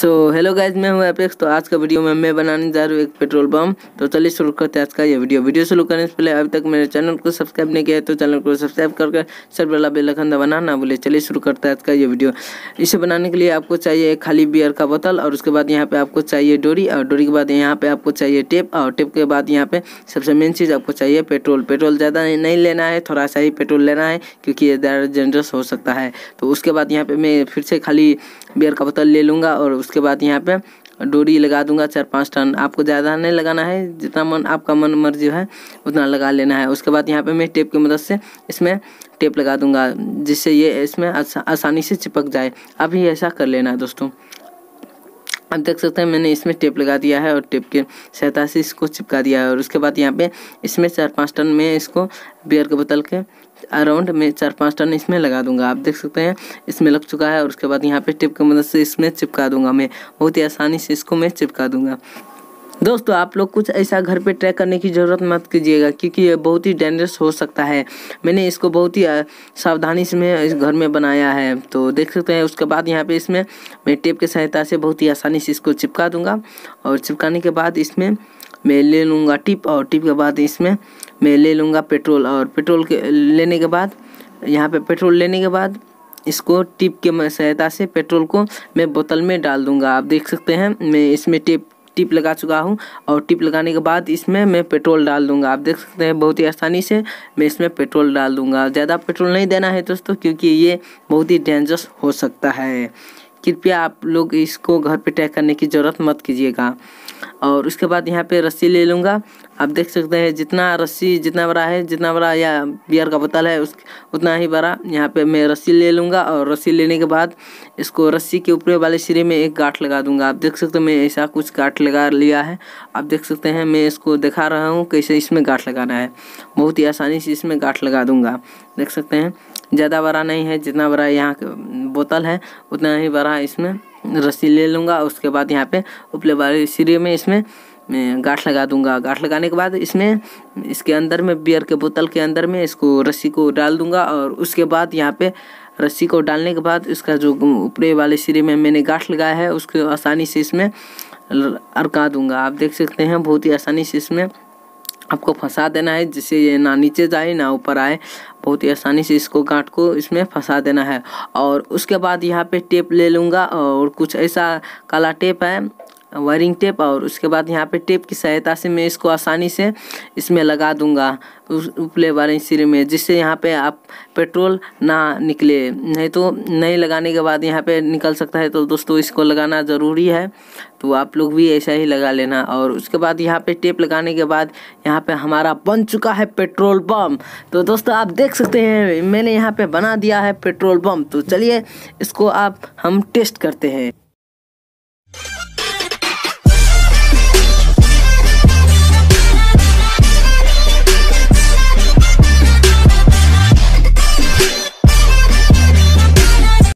So hello guys, मैं हूँ apex. तो आज का वीडियो में मैं बनाने जा रहा हूँ एक पेट्रोल पंप। तो चलिए शुरू करते हैं आज का ये वीडियो। शुरू करने से पहले अभी तक मेरे चैनल को सब्सक्राइब नहीं किया है तो चैनल को सब्सक्राइब करके सब वाला बेल आइकन दबाना ना भूलिए। चलिए शुरू करते हैं आज का ये वीडियो। इसे बनाने के लिए आपको चाहिए एक खाली बियर का बोतल, और उसके बाद यहाँ पे आपको चाहिए डोरी, और डोरी के बाद यहाँ पे आपको चाहिए टेप, और टेप के बाद यहाँ पे सबसे मेन चीज़ आपको चाहिए पेट्रोल। पेट्रोल ज़्यादा नहीं लेना है, थोड़ा सा ही पेट्रोल लेना है क्योंकि ये ज़्यादा डेंजरस हो सकता है। तो उसके बाद यहाँ पे मैं फिर से खाली बियर का बोतल ले लूँगा, और उसके बाद यहाँ पे डोरी लगा दूंगा 4-5 टन। आपको ज़्यादा नहीं लगाना है, जितना मन आपका मन मर्जी है उतना लगा लेना है। उसके बाद यहाँ पे मैं टेप की मदद से इसमें टेप लगा दूंगा जिससे ये इसमें आसानी से चिपक जाए। अभी ऐसा कर लेना है दोस्तों। अब देख सकते हैं मैंने इसमें टेप लगा दिया है और टेप के सहायता से इसको चिपका दिया है। और उसके बाद यहाँ पे इसमें 4-5 टन में इसको बियर के बोतल के अराउंड में 4-5 टन इसमें लगा दूंगा। आप देख सकते हैं इसमें लग चुका है। और उसके बाद यहाँ पे टेप की मदद से इसमें चिपका दूंगा। मैं बहुत ही आसानी से इसको मैं चिपका दूंगा। दोस्तों आप लोग कुछ ऐसा घर पे ट्राई करने की ज़रूरत मत कीजिएगा क्योंकि ये बहुत ही डेंजरस हो सकता है। मैंने इसको बहुत ही सावधानी से मैं इस घर में बनाया है। तो देख सकते हैं उसके बाद यहाँ पे इसमें मैं टेप की सहायता से बहुत ही आसानी से इसको चिपका दूंगा। और चिपकाने के बाद इसमें मैं ले लूँगा टिप, और टिप के बाद इसमें मैं ले लूँगा पेट्रोल, और पेट्रोल के लेने के बाद यहाँ पर पेट्रोल लेने के बाद इसको टिप के सहायता से पेट्रोल को मैं बोतल में डाल दूँगा। आप देख सकते हैं मैं इसमें टिप लगा चुका हूं, और टिप लगाने के बाद इसमें मैं पेट्रोल डाल दूंगा। आप देख सकते हैं बहुत ही आसानी से मैं इसमें पेट्रोल डाल दूंगा। ज़्यादा पेट्रोल नहीं देना है दोस्तों क्योंकि ये बहुत ही डेंजरस हो सकता है। कृपया आप लोग इसको घर पे ट्राई करने की ज़रूरत मत कीजिएगा। और उसके बाद यहाँ पे रस्सी ले लूँगा। आप देख सकते हैं जितना रस्सी जितना बड़ा है, जितना बड़ा या बियर का बोतल है उतना ही बड़ा यहाँ पे मैं रस्सी ले लूँगा। और रस्सी लेने के बाद इसको रस्सी के ऊपर वाले सिरे में एक गांठ लगा दूँगा। आप देख सकते हैं मैं ऐसा कुछ गांठ लगा लिया है। आप देख सकते हैं मैं इसको दिखा रहा हूँ कैसे इसमें गांठ लगाना है। बहुत ही आसानी से इसमें गांठ लगा दूँगा। देख सकते हैं ज़्यादा बड़ा नहीं है, जितना बड़ा यहाँ बोतल है उतना ही बड़ा इसमें रस्सी ले लूँगा। उसके बाद यहाँ पे उपले वाले सिरे में इसमें मैं गांठ लगा दूंगा। गांठ लगाने के बाद इसमें इसके अंदर में बियर के बोतल के अंदर में इसको रस्सी को डाल दूंगा। और उसके बाद यहाँ पे रस्सी को डालने के बाद इसका जो ऊपरे वाले सिरे में मैंने गांठ लगाया है उसको आसानी से इसमें अरका दूंगा। आप देख सकते हैं बहुत ही आसानी से इसमें आपको फंसा देना है जिससे ये ना नीचे जाए ना ऊपर आए। बहुत ही आसानी से इसको गांठ को इसमें फंसा देना है। और उसके बाद यहाँ पे टेप ले लूँगा, और कुछ ऐसा काला टेप है वायरिंग टेप, और उसके बाद यहाँ पे टेप की सहायता से मैं इसको आसानी से इसमें लगा दूंगा उस उपले वाले सिरे में, जिससे यहाँ पे आप पेट्रोल ना निकले। नहीं तो नहीं लगाने के बाद यहाँ पे निकल सकता है। तो दोस्तों इसको लगाना ज़रूरी है, तो आप लोग भी ऐसा ही लगा लेना। और उसके बाद यहाँ पे टेप लगाने के बाद यहाँ पे हमारा बन चुका है पेट्रोल पम्प। तो दोस्तों आप देख सकते हैं मैंने यहाँ पे बना दिया है पेट्रोल पम्प। तो चलिए इसको आप हम टेस्ट करते हैं।